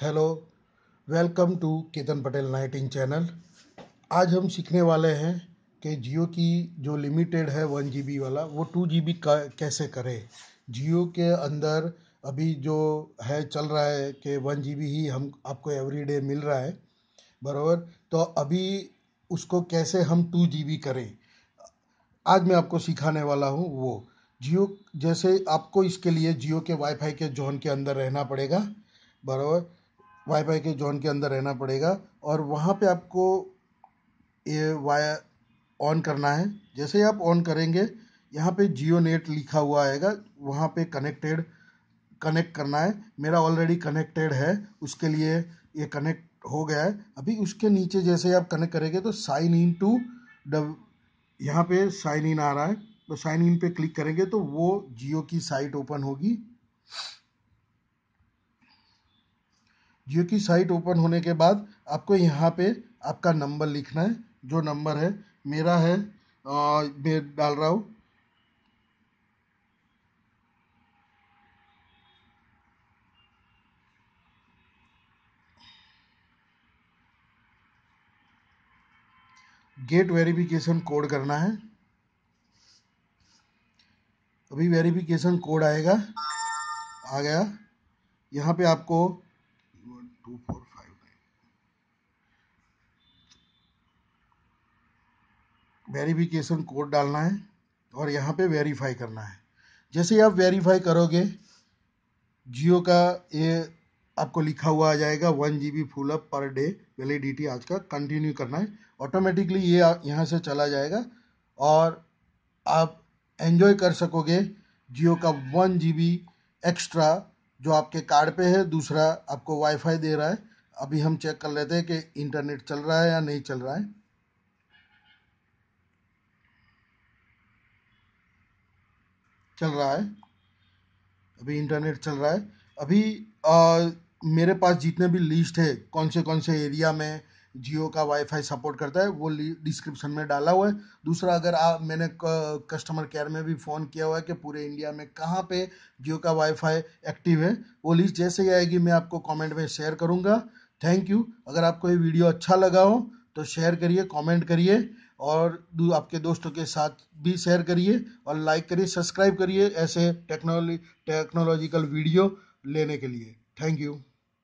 Hello, welcome to Ketan Patel नाइटिंग channel. आज हम सीखने वाले हैं कि जियो की जो लिमिटेड है 1 GB वाला वो 2 GB का कैसे करें। जियो के अंदर अभी जो है चल रहा है कि 1 GB ही हम आपको एवरीडे मिल रहा है, बराबर। तो अभी उसको कैसे हम 2 GB करें, आज मैं आपको सिखाने वाला हूँ। वो जियो जैसे आपको इसके लिए जियो के वाईफाई के जोन के अंदर रहना पड़ेगा, बराबर। वाईफाई के जोन के अंदर रहना पड़ेगा और वहाँ पे आपको ये वाई ऑन करना है। जैसे ही आप ऑन करेंगे, यहाँ पे जियो नेट लिखा हुआ आएगा, वहाँ पे कनेक्ट करना है। मेरा ऑलरेडी कनेक्टेड है, उसके लिए ये कनेक्ट हो गया है। अभी उसके नीचे जैसे ही आप कनेक्ट करेंगे तो साइन इन टू यहाँ पे साइन इन आ रहा है, तो साइन इन पे क्लिक करेंगे तो वो जियो की साइट ओपन होगी। जियो की साइट ओपन होने के बाद आपको यहाँ पे आपका नंबर लिखना है। जो नंबर है मेरा है, मैं डाल रहा हूँ 'गेट वेरिफिकेशन कोड' करना है। अभी वेरिफिकेशन कोड आएगा, आ गया। यहाँ पे आपको 2459 वेरिफिकेशन कोड डालना है और यहाँ पे वेरीफाई करना है। जैसे ही आप वेरीफाई करोगे, जियो का ये आपको लिखा हुआ आ जाएगा 1 GB full up per day validity आज का, कंटिन्यू करना है। ऑटोमेटिकली ये यहाँ से चला जाएगा और आप एंजॉय कर सकोगे जियो का 1 GB एक्स्ट्रा जो आपके कार्ड पे है। दूसरा आपको वाईफाई दे रहा है। अभी हम चेक कर लेते हैं कि इंटरनेट चल रहा है या नहीं चल रहा है। चल रहा है, अभी इंटरनेट चल रहा है। अभी मेरे पास जितने भी लिस्ट है कौन से एरिया में जियो का वाईफाई सपोर्ट करता है, वो डिस्क्रिप्शन में डाला हुआ है। दूसरा, अगर मैंने कस्टमर केयर में भी फ़ोन किया हुआ है कि पूरे इंडिया में कहाँ पे जियो का वाईफाई एक्टिव है, वो लिस्ट जैसे ही आएगी मैं आपको कमेंट में शेयर करूँगा। Thank you. अगर आपको ये वीडियो अच्छा लगा हो तो शेयर करिए, कमेंट करिए और आपके दोस्तों के साथ भी शेयर करिए और लाइक करिए, सब्सक्राइब करिए ऐसे टेक्नोलॉजिकल वीडियो लेने के लिए। Thank you.